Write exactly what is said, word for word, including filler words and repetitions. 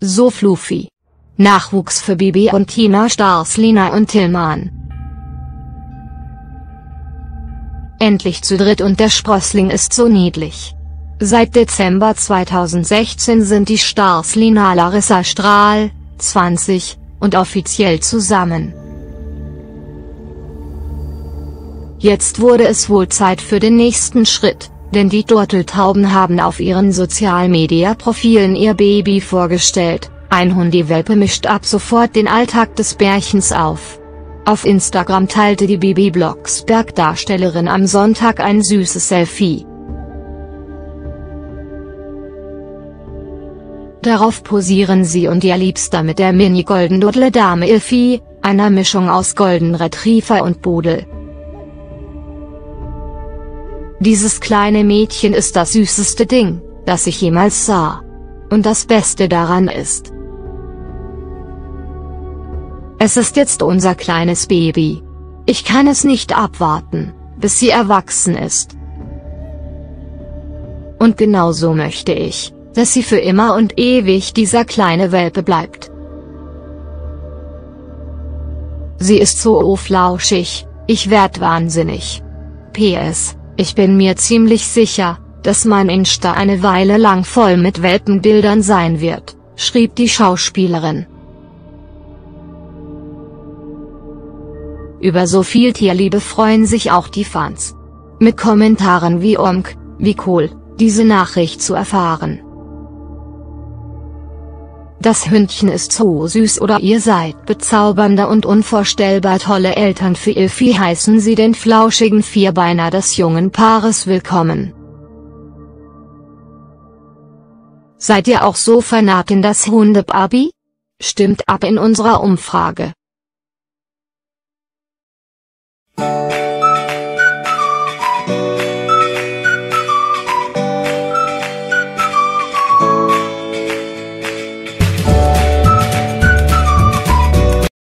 So fluffy. Nachwuchs für Bibi und Tina Stars Lina und Tillmann. Endlich zu dritt und der Sprossling ist so niedlich. Seit Dezember zweitausendsechzehn sind die Stars Lina Larissa Strahl, zwanzig, und offiziell zusammen. Jetzt wurde es wohl Zeit für den nächsten Schritt, denn die Turteltauben haben auf ihren Social-Media-Profilen ihr Baby vorgestellt. Ein Hundewelpe mischt ab sofort den Alltag des Bärchens auf. Auf Instagram teilte die Babyblocksberg-Darstellerin am Sonntag ein süßes Selfie. Darauf posieren sie und ihr Liebster mit der Mini-Goldendoodle-Dame Elfie, einer Mischung aus Golden Retriever und Pudel. Dieses kleine Mädchen ist das süßeste Ding, das ich jemals sah. Und das Beste daran ist: Es ist jetzt unser kleines Baby. Ich kann es nicht abwarten, bis sie erwachsen ist. Und genau so möchte ich, dass sie für immer und ewig dieser kleine Welpe bleibt. Sie ist so flauschig, ich werd wahnsinnig. P S Ich bin mir ziemlich sicher, dass mein Insta eine Weile lang voll mit Welpenbildern sein wird, schrieb die Schauspielerin. Über so viel Tierliebe freuen sich auch die Fans. Mit Kommentaren wie Omk, wie cool, diese Nachricht zu erfahren. Das Hündchen ist so süß oder ihr seid bezaubernde und unvorstellbar tolle Eltern für Elfie heißen sie den flauschigen Vierbeiner des jungen Paares willkommen. Seid ihr auch so vernarrt in das Hundebaby? Stimmt ab in unserer Umfrage.